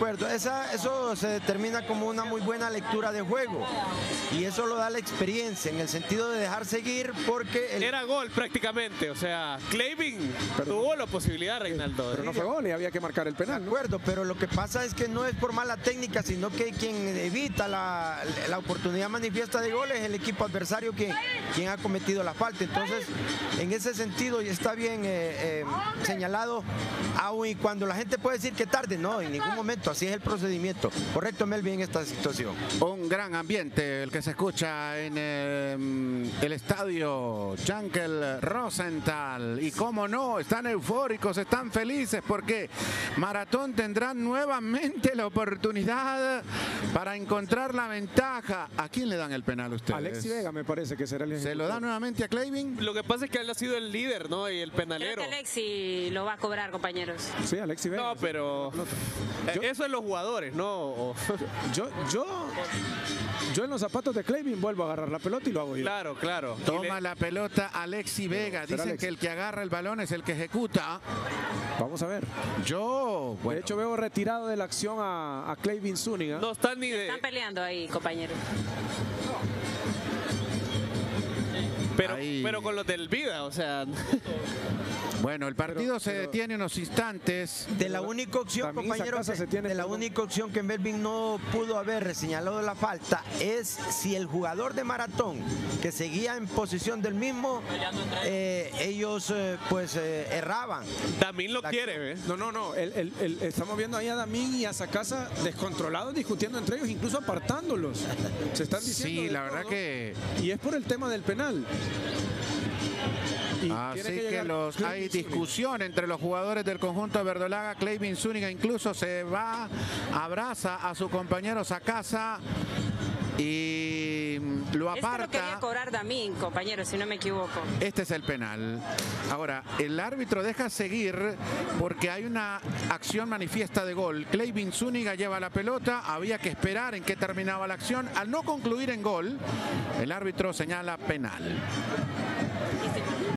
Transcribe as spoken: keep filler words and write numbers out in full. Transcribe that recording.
acuerdo. Esa, eso se determina como una muy buena lectura de juego. Y eso lo da la experiencia, en el sentido de dejar seguir, porque... El... Era gol prácticamente, o sea, Kleivin tuvo la posibilidad, Reinaldo. Pero no fue gol y había que marcar el penal, ¿no? De acuerdo, pero lo que pasa es que no es por mala técnica, sino que quien evita la, la oportunidad manifiesta de gol es el equipo adversario que, quien ha cometido la falta. Entonces, en ese sentido, está bien eh, eh, señalado, aun y cuando la gente puede decir que tarde, no, en ningún momento, así es el procedimiento. Correcto, Melvin, en esta situación. Un gran ambiente el que se escucha en el, el estadio Chankel Rosenthal. Y cómo no, están eufóricos, están felices porque Maratón tendrá nuevamente la oportunidad para encontrar la ventaja. ¿A quién le dan el penal ustedes? Alexy Vega, me parece que será el ejecutivo. ¿Se lo da nuevamente a Kleivin? Lo que pasa es que él ha sido el líder, ¿no? Y el penalero. Creo que Alexy lo va a cobrar, compañeros. Sí, Alexy Vega. No, pero... Yo, eso es los jugadores, ¿no? Yo, yo, yo en los zapatos de Kleivin vuelvo a agarrar la pelota y lo hago yo. Claro, claro. Toma le... la pelota Alexy Vega. Dicen Alexy. Que el que agarra el balón es el que ejecuta. Vamos a ver. Yo, bueno. De hecho, veo retirado de la acción a, a Kleivin Zúniga. No están ni de... Están peleando ahí, compañeros. Pero, pero con los del Vida, o sea... Bueno, el partido pero, se pero, detiene unos instantes. De la única opción, compañeros, de la única opción que Melvin no pudo haber señalado la falta es si el jugador de Maratón, que seguía en posición del mismo, eh, ellos eh, pues eh, erraban. Damín lo la, quiere, ¿eh? No, no, no. El, el, el, estamos viendo ahí a Damín y a Sacasa descontrolados, discutiendo entre ellos, incluso apartándolos. Se están diciendo. Sí, la verdad todo, que... Y es por el tema del penal. Así que, que los, hay discusión entre los jugadores del conjunto de Verdolaga. Kleivin Zúniga incluso se va, abraza a su compañero Sacasa y lo aparta. Este lo quería cobrar Damín, compañero, si no me equivoco. Este es el penal. Ahora, el árbitro deja seguir porque hay una acción manifiesta de gol. Kleivin Zúniga lleva la pelota, había que esperar en qué terminaba la acción. Al no concluir en gol, el árbitro señala penal.